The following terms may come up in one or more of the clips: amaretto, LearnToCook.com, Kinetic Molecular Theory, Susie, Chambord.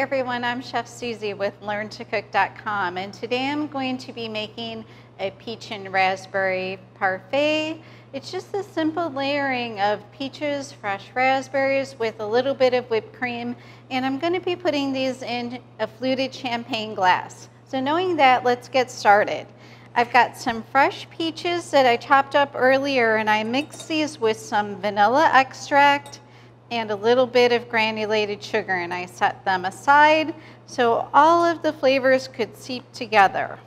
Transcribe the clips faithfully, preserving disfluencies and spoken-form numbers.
everyone, I'm Chef Susie with Learn To Cook dot com, and today I'm going to be making a peach and raspberry parfait. It's just a simple layering of peaches, fresh raspberries with a little bit of whipped cream, and I'm going to be putting these in a fluted champagne glass. So knowing that, let's get started. I've got some fresh peaches that I chopped up earlier, and I mixed these with some vanilla extract and a little bit of granulated sugar, and I set them aside so all of the flavors could seep together.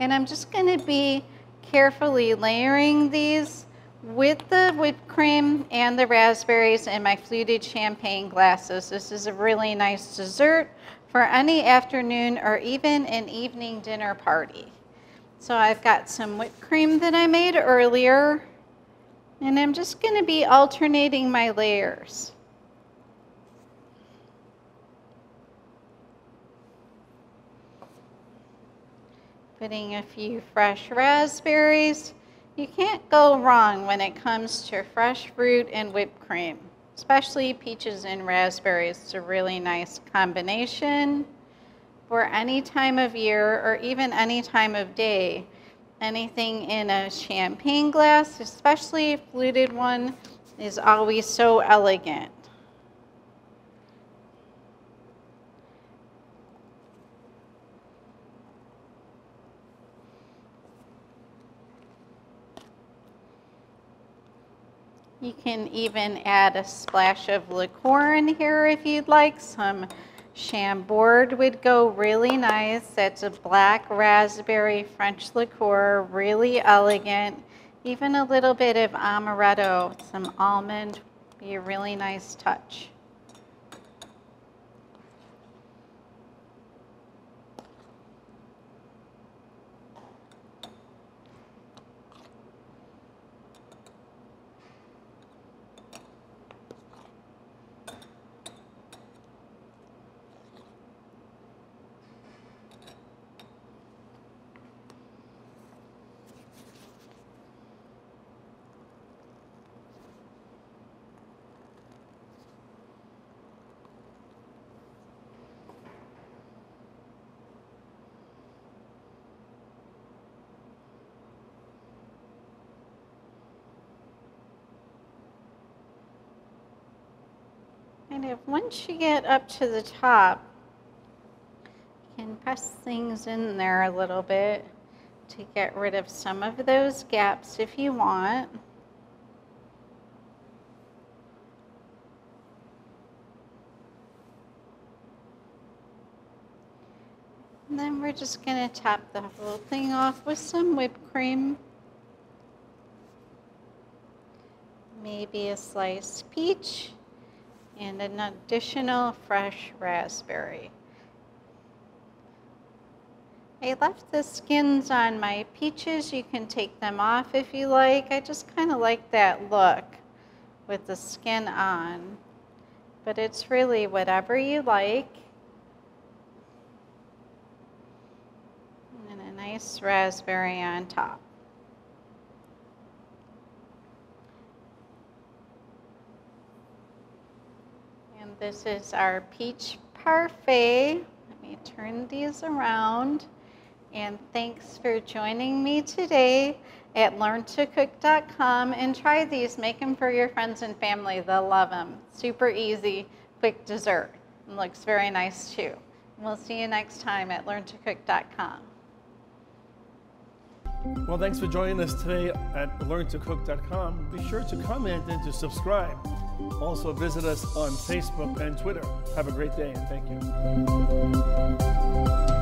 And I'm just going to be carefully layering these with the whipped cream and the raspberries in my fluted champagne glasses. This is a really nice dessert for any afternoon or even an evening dinner party. So I've got some whipped cream that I made earlier, and I'm just going to be alternating my layers. Putting a few fresh raspberries. You can't go wrong when it comes to fresh fruit and whipped cream, especially peaches and raspberries. It's a really nice combination for any time of year or even any time of day. Anything in a champagne glass, especially a fluted one, is always so elegant. You can even add a splash of liqueur in here if you'd like. Some Chambord would go really nice. That's a black raspberry French liqueur, really elegant. Even a little bit of amaretto, some almond, be a really nice touch. If once you get up to the top, you can press things in there a little bit to get rid of some of those gaps if you want. And then we're just going to top the whole thing off with some whipped cream. Maybe a sliced peach. And an additional fresh raspberry. I left the skins on my peaches. You can take them off if you like. I just kind of like that look with the skin on. But it's really whatever you like. And a nice raspberry on top. This is our peach parfait. Let me turn these around. And thanks for joining me today at Learn To Cook dot com. And try these. Make them for your friends and family. They'll love them. Super easy, quick dessert. And looks very nice too. And we'll see you next time at Learn To Cook dot com. Well, thanks for joining us today at Learn To Cook dot com. Be sure to comment and to subscribe. Also, visit us on Facebook and Twitter. Have a great day, and thank you.